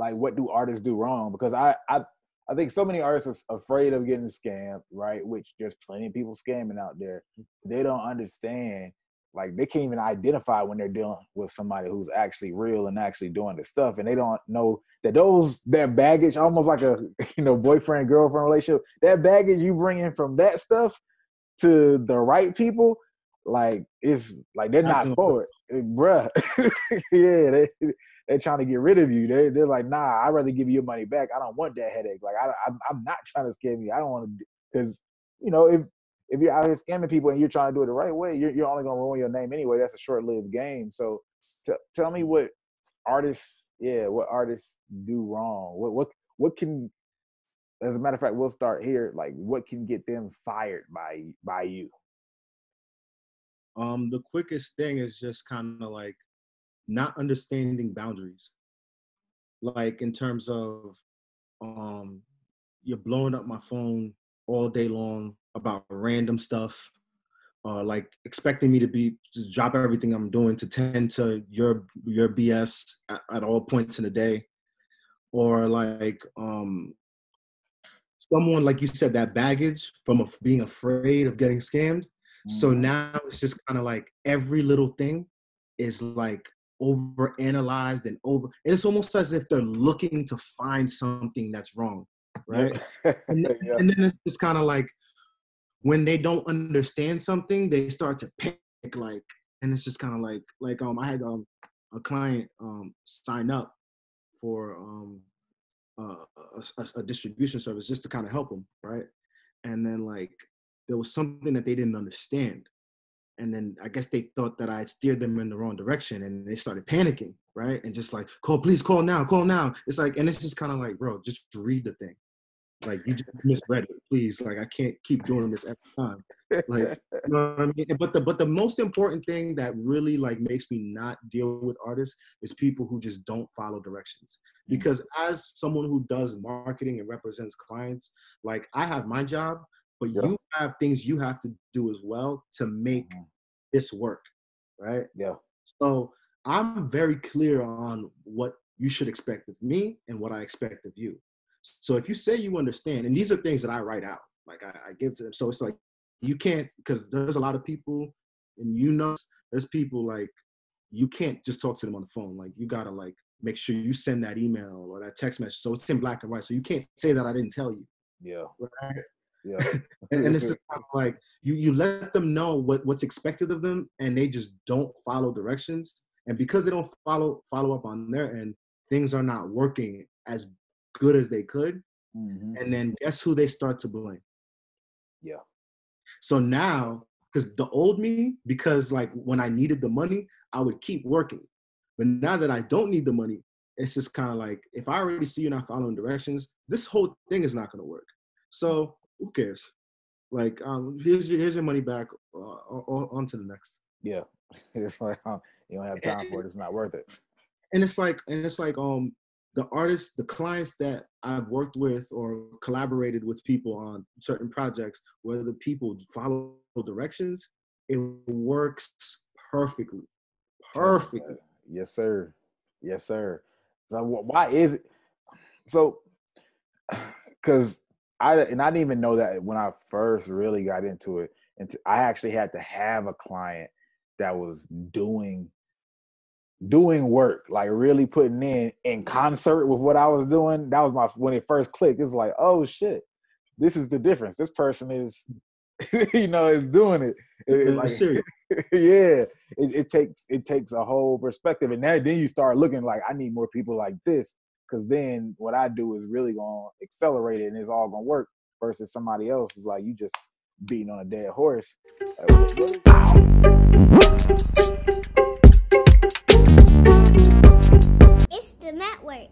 Like, what do artists do wrong? Because I think so many artists are afraid of getting scammed, right? Which there's plenty of people scamming out there. They don't understand. Like, they can't even identify when they're dealing with somebody who's actually real and actually doing the stuff. And they don't know that that baggage, almost like a, boyfriend, girlfriend relationship, that baggage you bring in from that stuff to the right people, like, it's like, they're not for it. Bruh. Yeah. They're trying to get rid of you. They're like, nah, I'd rather give you your money back. I don't want that headache. Like, I'm not trying to scam you. I don't want to, because, if you're out here scamming people and you're trying to do it the right way, you're only going to ruin your name anyway. That's a short-lived game. So tell me what artists do wrong. What can, as a matter of fact, we'll start here. Like, what can get them fired by you? The quickest thing is just kind of like not understanding boundaries. Like, in terms of you're blowing up my phone all day long about random stuff, like expecting me to drop everything I'm doing to tend to your BS at all points in the day. Or like someone, like you said, that baggage from being afraid of getting scammed. Mm-hmm. So now it's just kind of like every little thing is like overanalyzed and it's almost as if they're looking to find something that's wrong, right? And then it's just kind of like, when they don't understand something, they start to panic, like, and it's just kind of like, I had a client sign up for a distribution service just to kind of help them, right? And then, like, there was something that they didn't understand. And then I guess they thought that I had steered them in the wrong direction, and they started panicking, right? And just like, call now. It's like, and it's just kind of like, bro, just read the thing. Like, you just misread it, please. Like, I can't keep doing this every time. Like, you know what I mean? But the most important thing that really, like, makes me not deal with artists is people who just don't follow directions. Because as someone who does marketing and represents clients, like, I have my job, but you have things you have to do as well to make this work, right? Yeah. So I'm very clear on what you should expect of me and what I expect of you. So if you say you understand, and these are things that I write out, like I give to them. So it's like, you can't, because there's a lot of people, and there's people like, you can't just talk to them on the phone. Like, you gotta like make sure you send that email or that text message. So it's in black and white. So you can't say that I didn't tell you. Yeah. Right? Yeah. and it's just kind of like, you let them know what's expected of them, and they just don't follow directions. And because they don't follow up on their end, things are not working as good as they could. Mm-hmm. And then guess who they start to blame? Yeah. So now, because the old me, because like when I needed the money, I would keep working. But now that I don't need the money, it's just kind of like, if I already see you not following directions, this whole thing is not going to work. So who cares? Like, here's your money back, on to the next. Yeah. It's like, you don't have time for it. It's not worth it. And it's like, the artists, the clients that I've worked with or collaborated with people on certain projects, where the people follow directions, it works perfectly. Perfectly. Yes, sir. Yes, sir. So why is it? So, because I didn't even know that when I first really got into it. And I actually had to have a client that was doing work, like really putting in concert with what I was doing. That was when it first clicked, it's like, oh shit, this is the difference. This person is, is doing it. It's like, yeah, it takes a whole perspective. And then you start looking like, I need more people like this, because then what I do is really going to accelerate it and it's all going to work, versus somebody else is like, you just beating on a dead horse. It's the network.